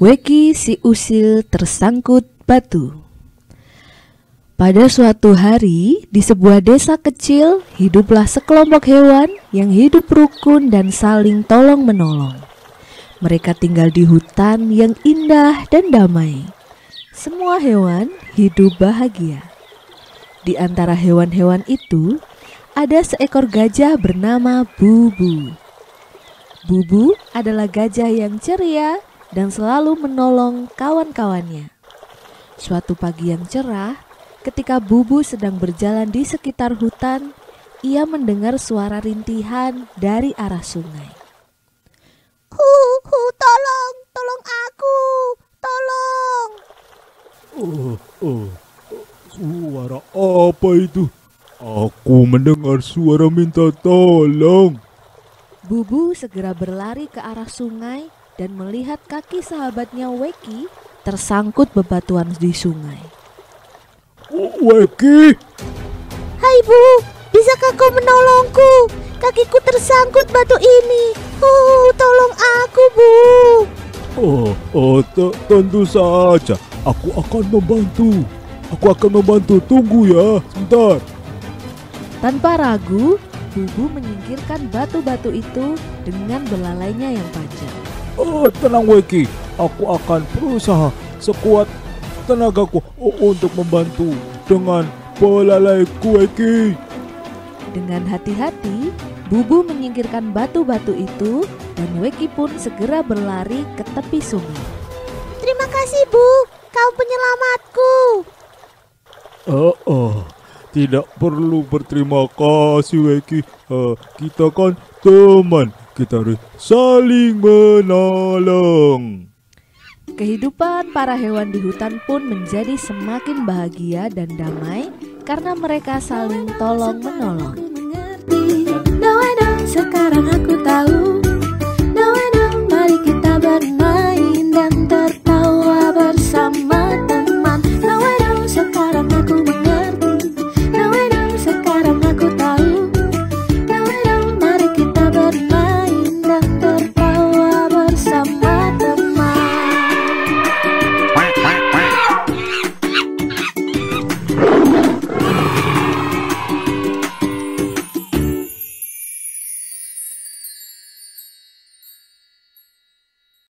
Wecky si usil tersangkut batu. Pada suatu hari, di sebuah desa kecil, hiduplah sekelompok hewan yang hidup rukun dan saling tolong-menolong. Mereka tinggal di hutan yang indah dan damai. Semua hewan hidup bahagia. Di antara hewan-hewan itu, ada seekor gajah bernama Bubu. Bubu adalah gajah yang ceria dan selalu menolong kawan-kawannya. Suatu pagi yang cerah, ketika Bubu sedang berjalan di sekitar hutan, ia mendengar suara rintihan dari arah sungai. Hu, tolong, tolong aku, tolong. Suara apa itu? Aku mendengar suara minta tolong. Bubu segera berlari ke arah sungai dan melihat kaki sahabatnya Wecky tersangkut bebatuan di sungai. Wecky! Hai Bu, bisakah kau menolongku? Kakiku tersangkut batu ini. Tolong aku Bu. Tentu saja. Aku akan membantu. Tunggu ya, sebentar. Tanpa ragu, Bubu menyingkirkan batu-batu itu dengan belalainya yang panjang. Tenang Wecky, aku akan berusaha sekuat tenagaku untuk membantu dengan belalaiku Wecky. Dengan hati-hati, Bubu menyingkirkan batu-batu itu dan Wecky pun segera berlari ke tepi sungai. Terima kasih Bu, kau penyelamatku. Tidak perlu berterima kasih Wecky, kita kan teman. Kita harus saling menolong. Kehidupan para hewan di hutan pun menjadi semakin bahagia dan damai karena mereka saling tolong menolong. Sekarang aku tahu.